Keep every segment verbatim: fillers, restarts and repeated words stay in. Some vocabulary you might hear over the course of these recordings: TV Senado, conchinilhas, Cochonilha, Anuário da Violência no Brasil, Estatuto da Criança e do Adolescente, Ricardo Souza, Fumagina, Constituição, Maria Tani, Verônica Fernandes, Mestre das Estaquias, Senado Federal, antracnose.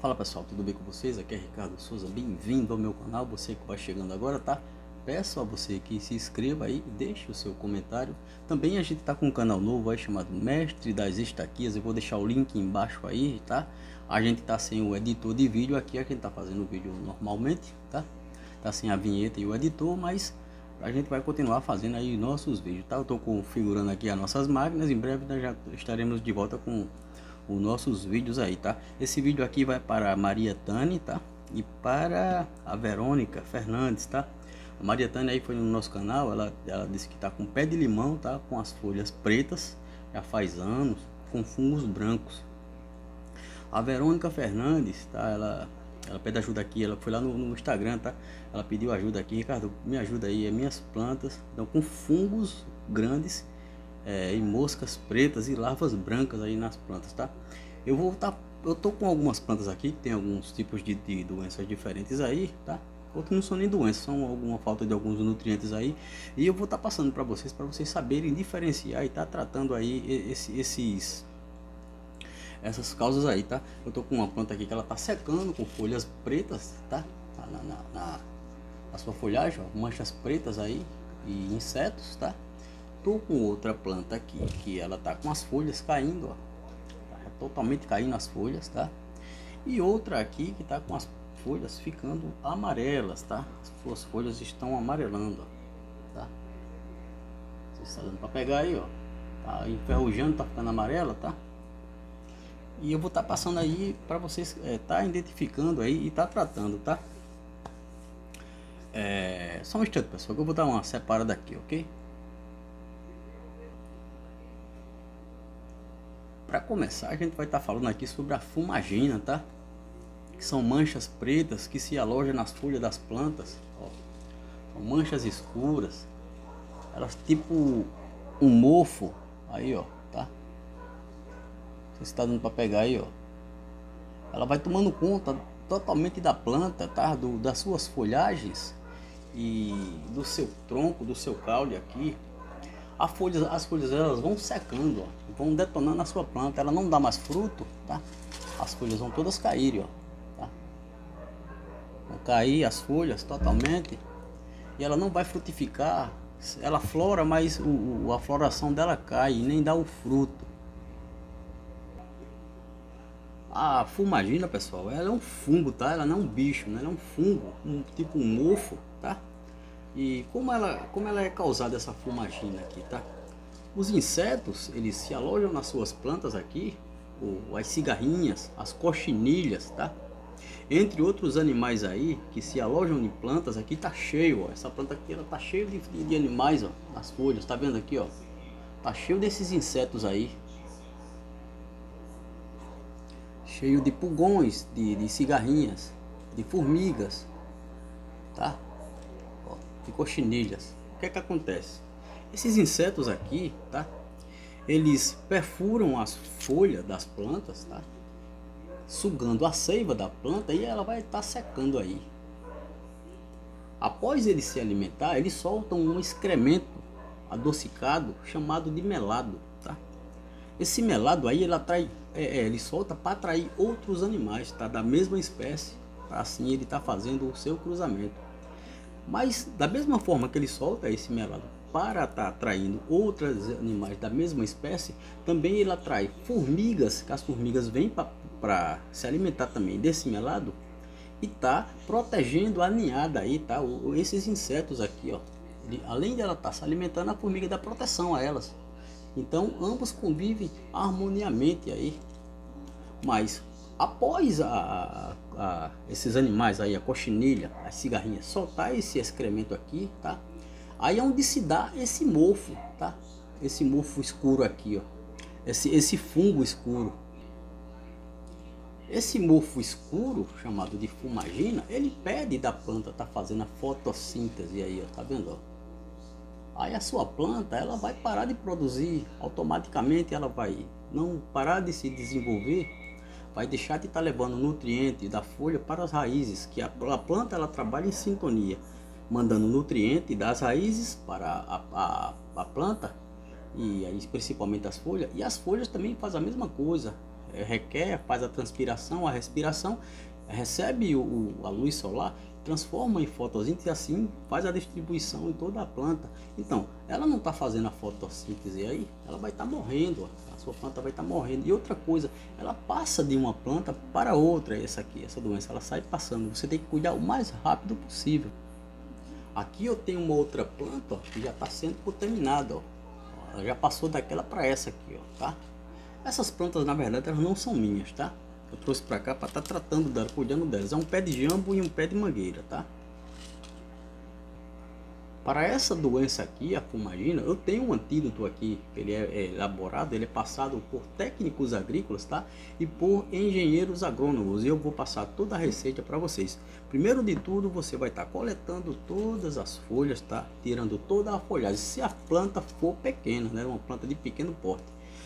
Fala pessoal, tudo bem com vocês? Aqui é Ricardo Souza, bem-vindo ao meu canal. Você que vai chegando agora, tá? Peço a você que se inscreva aí, deixe o seu comentário. Também a gente tá com um canal novo aí chamado Mestre das Estaquias, eu vou deixar o link embaixo aí, tá? A gente tá sem o editor de vídeo aqui, a gente tá fazendo o vídeo normalmente, tá? Tá sem a vinheta e o editor, mas a gente vai continuar fazendo aí nossos vídeos, tá? Eu tô configurando aqui as nossas máquinas, em breve nós já estaremos de volta com os nossos vídeos aí, tá? Esse vídeo aqui vai para a Maria Tani, tá? E para a Verônica Fernandes, tá? A Maria Tani aí foi no nosso canal, ela, ela disse que tá com pé de limão, tá? Com as folhas pretas, já faz anos, com fungos brancos. A Verônica Fernandes, tá? Ela... Ela pede ajuda aqui, ela foi lá no, no Instagram, tá? Ela pediu ajuda aqui, Ricardo, me ajuda aí, é minhas plantas estão com fungos grandes é, e moscas pretas e larvas brancas aí nas plantas, tá? Eu vou tá, eu tô com algumas plantas aqui que tem alguns tipos de, de doenças diferentes aí, tá? Outros não são nem doenças, são alguma falta de alguns nutrientes aí, e eu vou tá passando para vocês, para vocês saberem diferenciar e tá tratando aí esse, esses... essas causas aí, tá? Eu tô com uma planta aqui que ela tá secando com folhas pretas, tá? Na, na, na, na sua folhagem, ó, manchas pretas aí e insetos, tá? Tô com outra planta aqui que ela tá com as folhas caindo, ó, tá totalmente caindo as folhas, tá? E outra aqui que tá com as folhas ficando amarelas, tá? As suas folhas estão amarelando, ó, tá? Vocês estão dando pra pegar aí, ó, tá enferrujando, tá ficando amarela, tá? E eu vou estar tá passando aí para vocês é, tá identificando aí e tá tratando, tá? É, só um instante, pessoal, que eu vou dar uma separada aqui, ok? Para começar, a gente vai estar tá falando aqui sobre a fumagina, tá? Que são manchas pretas que se alojam nas folhas das plantas, ó. São manchas escuras, elas tipo um mofo, aí, ó, tá? Está dando para pegar aí, ó. Ela vai tomando conta totalmente da planta, tá? Do, das suas folhagens e do seu tronco, do seu caule aqui. A folha, as folhas elas vão secando, ó, vão detonando a sua planta. Ela não dá mais fruto, tá? As folhas vão todas cair, ó. Tá? Vão cair as folhas totalmente e ela não vai frutificar. Ela flora, mas o, o, a floração dela cai e nem dá o fruto. A fumagina, pessoal, ela é um fungo, tá? Ela não é um bicho, né? Ela é um fungo, um tipo um mofo, tá? E como ela, como ela é causada essa fumagina aqui, tá? Os insetos, eles se alojam nas suas plantas aqui, ou as cigarrinhas, as cochinilhas, tá? Entre outros animais aí que se alojam em plantas aqui, tá cheio, ó. Essa planta aqui, ela tá cheia de, de animais, ó, nas folhas, tá vendo aqui, ó? Tá cheio desses insetos aí. Cheio de pulgões, de, de cigarrinhas, de formigas, tá? Ó, de cochinilhas. O que é que acontece? Esses insetos aqui, tá? Eles perfuram as folhas das plantas, tá? Sugando a seiva da planta e ela vai estar tá secando aí. Após eles se alimentar, eles soltam um excremento adocicado chamado de melado, tá? Esse melado aí, ele atrai, é, é, ele solta para atrair outros animais, tá? Da mesma espécie, tá? Assim ele tá fazendo o seu cruzamento. Mas da mesma forma que ele solta esse melado para tá atraindo outros animais da mesma espécie, também ele atrai formigas, que as formigas vêm para se alimentar também desse melado e tá protegendo a ninhada aí, tá? O, esses insetos aqui, ó, ele, além de ela tá se alimentando, a formiga dá proteção a elas. Então ambos convivem harmoniamente aí. Mas após a, a, a, esses animais aí, a cochinilha, as cigarrinhas, soltar esse excremento aqui, tá? Aí é onde se dá esse mofo, tá? Esse mofo escuro aqui, ó. Esse, esse fungo escuro. Esse mofo escuro, chamado de fumagina, ele pede da planta tá fazendo a fotossíntese aí, ó. Tá vendo, ó? Aí a sua planta, ela vai parar de produzir, automaticamente ela vai não parar de se desenvolver, vai deixar de estar levando nutriente da folha para as raízes, que a, a planta ela trabalha em sintonia, mandando nutriente das raízes para a, a, a planta, e aí, principalmente as folhas, e as folhas também fazem a mesma coisa, requer, faz a transpiração, a respiração, recebe o, a luz solar, transforma em fotossíntese e assim faz a distribuição em toda a planta. Então, ela não está fazendo a fotossíntese aí, ela vai estar tá morrendo, a sua planta vai estar tá morrendo. E outra coisa, ela passa de uma planta para outra, essa aqui, essa doença, ela sai passando. Você tem que cuidar o mais rápido possível. Aqui eu tenho uma outra planta, ó, que já está sendo contaminada, ó. Ela já passou daquela para essa aqui, ó, tá? Essas plantas, na verdade, elas não são minhas, tá? Eu trouxe para cá para estar tá tratando dela, cuidando delas. É um pé de jambo e um pé de mangueira, tá? Para essa doença aqui, a fumagina, eu tenho um antídoto aqui. Ele é elaborado, ele é passado por técnicos agrícolas, tá? E por engenheiros agrônomos. E eu vou passar toda a receita para vocês. Primeiro de tudo, você vai estar tá coletando todas as folhas, tá? Tirando toda a folhagem. Se a planta for pequena, né? Uma planta de pequeno porte.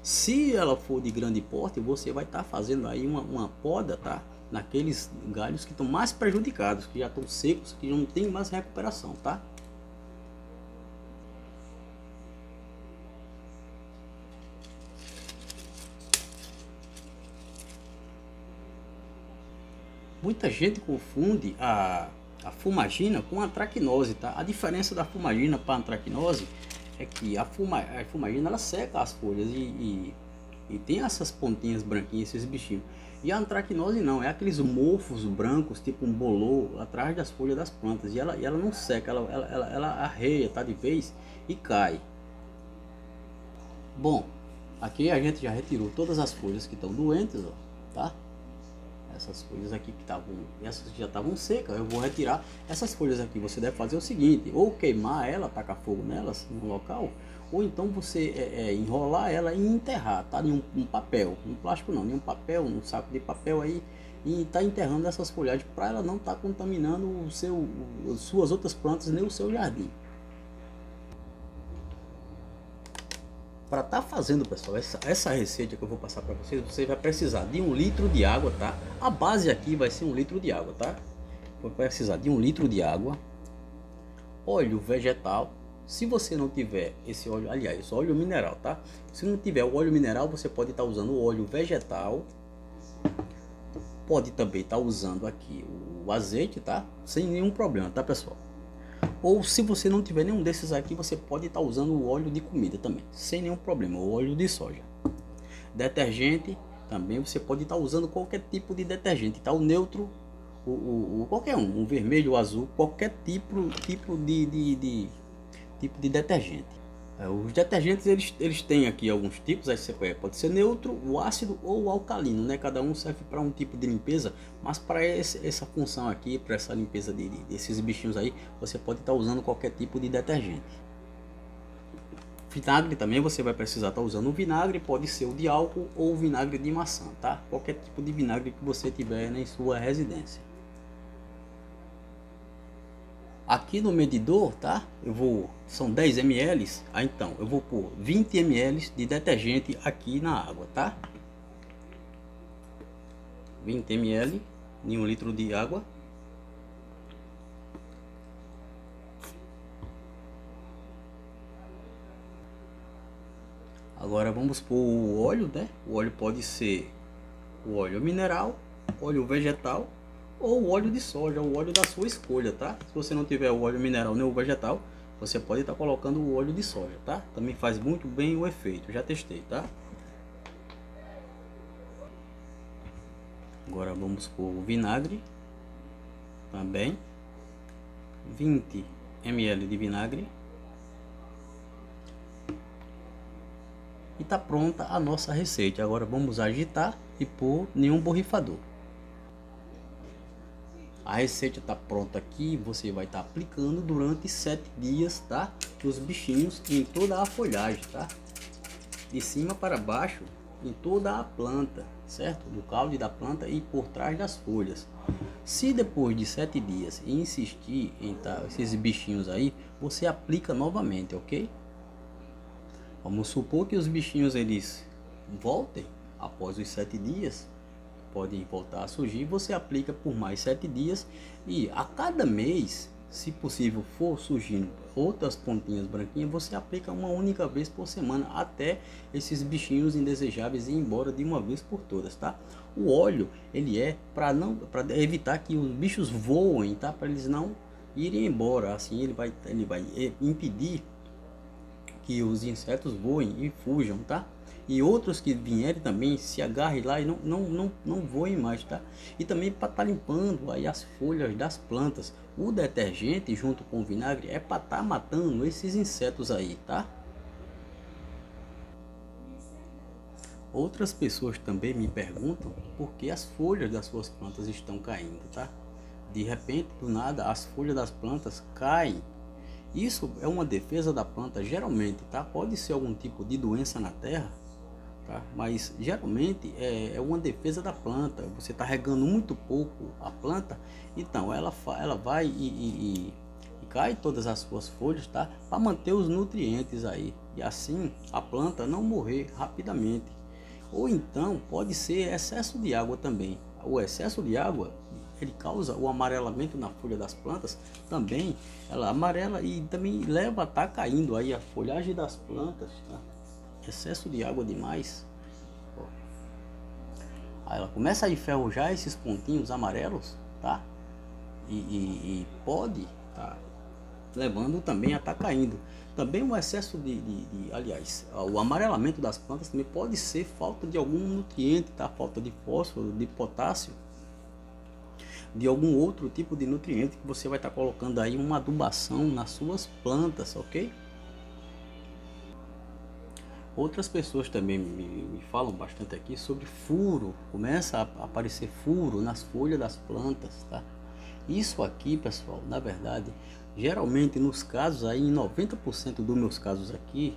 Se ela for de grande porte, você vai estar tá fazendo aí uma, uma poda, tá? Naqueles galhos que estão mais prejudicados, que já estão secos, que não tem mais recuperação, tá? Muita gente confunde a, a fumagina com a antracnose, tá? A diferença da fumagina para a antracnose é que a, fuma, a fumagina ela seca as folhas e, e, e tem essas pontinhas branquinhas, esses bichinhos. E a antracnose não, é aqueles mofos brancos, tipo um bolor, atrás das folhas das plantas. E ela, e ela não seca, ela, ela, ela, ela arreia, tá, de vez e cai. Bom, aqui a gente já retirou todas as folhas que estão doentes, ó, tá? Essas folhas aqui que estavam, essas que já estavam secas, eu vou retirar. Essas folhas aqui você deve fazer o seguinte: ou queimar ela, tacar fogo nelas no local, ou então você é, é, enrolar ela e enterrar, tá? Em um, um papel, um plástico não, nenhum papel, um saco de papel aí, e tá enterrando essas folhagens para ela não estar tá contaminando o seu, suas outras plantas nem o seu jardim. Para estar tá fazendo, pessoal, essa, essa receita que eu vou passar para vocês, você vai precisar de um litro de água, tá? A base aqui vai ser um litro de água, tá? Vai precisar de um litro de água, óleo vegetal. Se você não tiver esse óleo, aliás, óleo mineral, tá? Se não tiver o óleo mineral, você pode estar tá usando o óleo vegetal. Pode também estar tá usando aqui o azeite, tá? Sem nenhum problema, tá, pessoal? Ou se você não tiver nenhum desses aqui, você pode estar usando o óleo de comida também, sem nenhum problema, o óleo de soja. Detergente, também você pode estar usando qualquer tipo de detergente, tá? O neutro, o, o, o qualquer um, o vermelho, o azul, qualquer tipo, tipo, de, de, de, tipo de detergente. Os detergentes, eles, eles têm aqui alguns tipos, aí você pode ser neutro, o ácido ou o alcalino, né? Cada um serve para um tipo de limpeza, mas para essa função aqui, para essa limpeza de, de, desses bichinhos aí, você pode estar tá usando qualquer tipo de detergente. Vinagre também, você vai precisar estar tá usando o vinagre, pode ser o de álcool ou o vinagre de maçã, tá? Qualquer tipo de vinagre que você tiver, né, em sua residência. Aqui no medidor, tá? Eu vou, são dez mililitros, ah, então eu vou pôr vinte mililitros de detergente aqui na água, tá? vinte mililitros em um litro de água. Agora vamos pôr o óleo, né? O óleo pode ser o óleo mineral, óleo vegetal ou o óleo de soja, o óleo da sua escolha, tá? Se você não tiver o óleo mineral nem o vegetal, você pode estar tá colocando o óleo de soja, tá? Também faz muito bem o efeito, já testei, tá? Agora vamos pôr o vinagre, também, vinte mililitros de vinagre. E tá pronta a nossa receita. Agora vamos agitar e pôr nenhum borrifador. A receita está pronta aqui, você vai estar tá aplicando durante sete dias, tá? Os bichinhos em toda a folhagem, tá? De cima para baixo, em toda a planta, certo? Do caule da planta e por trás das folhas. Se depois de sete dias insistir em tá, esses bichinhos aí, você aplica novamente, ok? Vamos supor que os bichinhos eles voltem após os sete dias. Podem voltar a surgir, você aplica por mais sete dias e a cada mês se possível for surgindo outras pontinhas branquinhas, você aplica uma única vez por semana até esses bichinhos indesejáveis ir embora de uma vez por todas, tá? O óleo, ele é para não, para evitar que os bichos voem, tá? Para eles não irem embora, assim ele vai, ele vai impedir que os insetos voem e fujam, tá? E outros que vierem também se agarrem lá e não, não, não, não voem mais, tá? E também para estar tá limpando aí as folhas das plantas. O detergente junto com o vinagre é para estar tá matando esses insetos aí, tá? Outras pessoas também me perguntam por que as folhas das suas plantas estão caindo, tá? De repente, do nada, as folhas das plantas caem. Isso é uma defesa da planta, geralmente, tá? Pode ser algum tipo de doença na terra, tá? Mas geralmente é, é uma defesa da planta. Você está regando muito pouco a planta, então ela, ela vai e, e, e, e cai todas as suas folhas, tá? Para manter os nutrientes aí e assim a planta não morrer rapidamente. Ou então pode ser excesso de água também. O excesso de água, ele causa o amarelamento na folha das plantas também, ela amarela e também leva a tá caindo aí a folhagem das plantas, tá? Excesso de água demais, ó. Aí ela começa a enferrujar esses pontinhos amarelos, tá? E, e, e pode tá levando também a tá caindo. Também o excesso de, de, de, aliás, o amarelamento das plantas também pode ser falta de algum nutriente, tá? Falta de fósforo, de potássio, de algum outro tipo de nutriente que você vai estar tá colocando aí uma adubação nas suas plantas, ok? Outras pessoas também me, me falam bastante aqui sobre furo. Começa a aparecer furo nas folhas das plantas, tá? Isso aqui, pessoal, na verdade, geralmente nos casos aí, em noventa por cento dos meus casos aqui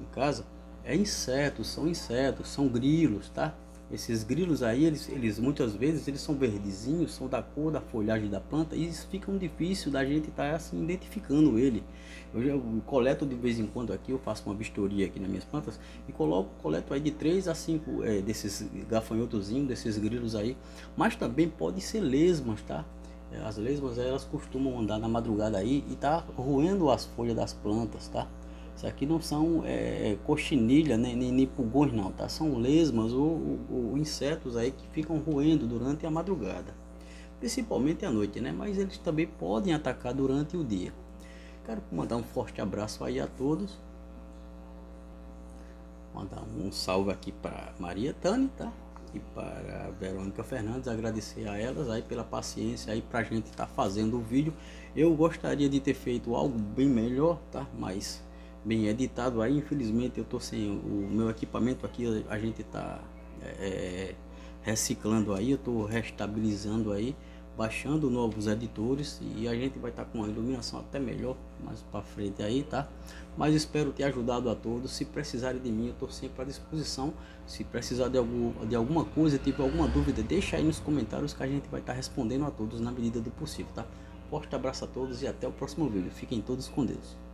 em casa, é insetos, são insetos, são grilos, tá? Esses grilos aí, eles, eles muitas vezes eles são verdezinhos, são da cor da folhagem da planta e eles ficam difícil da gente estar tá, assim, identificando ele. Eu, já, eu coleto de vez em quando aqui, eu faço uma vistoria aqui nas minhas plantas e coloco, coleto aí de três a cinco é, desses gafanhotozinhos, desses grilos aí. Mas também pode ser lesmas, tá? As lesmas elas costumam andar na madrugada aí e tá roendo as folhas das plantas, tá? Isso aqui não são é, coxinilha, nem, nem, nem pulgões não, tá? São lesmas ou, ou, ou insetos aí que ficam roendo durante a madrugada. Principalmente à noite, né? Mas eles também podem atacar durante o dia. Quero mandar um forte abraço aí a todos. Mandar um salve aqui para Maria Tani, tá? E para a Verônica Fernandes, agradecer a elas aí pela paciência aí pra gente tá fazendo o vídeo. Eu gostaria de ter feito algo bem melhor, tá? Mas... bem editado aí, infelizmente eu tô sem o meu equipamento aqui, a gente tá é, reciclando aí, eu tô restabilizando aí, baixando novos editores e a gente vai estar tá com a iluminação até melhor mais para frente aí, tá? Mas espero ter ajudado a todos. Se precisarem de mim, eu tô sempre à disposição. Se precisar de, algum, de alguma coisa, tipo alguma dúvida, deixa aí nos comentários que a gente vai estar tá respondendo a todos na medida do possível, tá? Forte abraço a todos e até o próximo vídeo. Fiquem todos com Deus.